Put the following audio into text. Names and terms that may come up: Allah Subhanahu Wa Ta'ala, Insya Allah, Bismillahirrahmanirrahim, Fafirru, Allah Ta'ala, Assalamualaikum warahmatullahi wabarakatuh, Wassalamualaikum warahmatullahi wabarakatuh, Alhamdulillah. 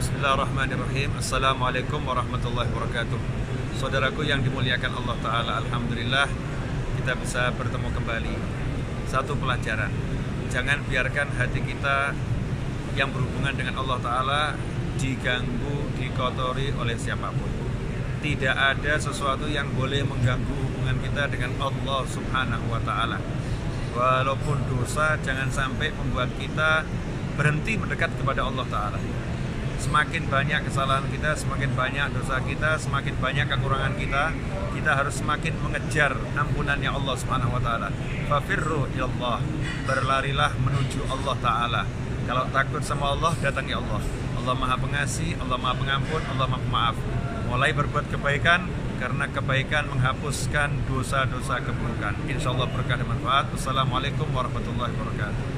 Bismillahirrahmanirrahim. Assalamualaikum warahmatullahi wabarakatuh. Saudaraku yang dimuliakan Allah Ta'ala, Alhamdulillah kita bisa bertemu kembali. Satu pelajaran, jangan biarkan hati kita yang berhubungan dengan Allah Ta'ala diganggu, dikotori oleh siapapun. Tidak ada sesuatu yang boleh mengganggu hubungan kita dengan Allah Subhanahu Wa Ta'ala. Walaupun dosa, jangan sampai membuat kita berhenti mendekat kepada Allah Ta'ala. Semakin banyak kesalahan kita, semakin banyak dosa kita, semakin banyak kekurangan kita, kita harus semakin mengejar ampunannya Allah Subhanahu Wa Ta'ala. Fafirru ilallah, berlarilah menuju Allah Ta'ala. Kalau takut sama Allah, datangi Allah. Allah Maha Pengasih, Allah Maha Pengampun, Allah Maha Pemaaf. Mulai berbuat kebaikan, karena kebaikan menghapuskan dosa-dosa keburukan. Insya Allah berkah dan manfaat. Wassalamualaikum warahmatullahi wabarakatuh.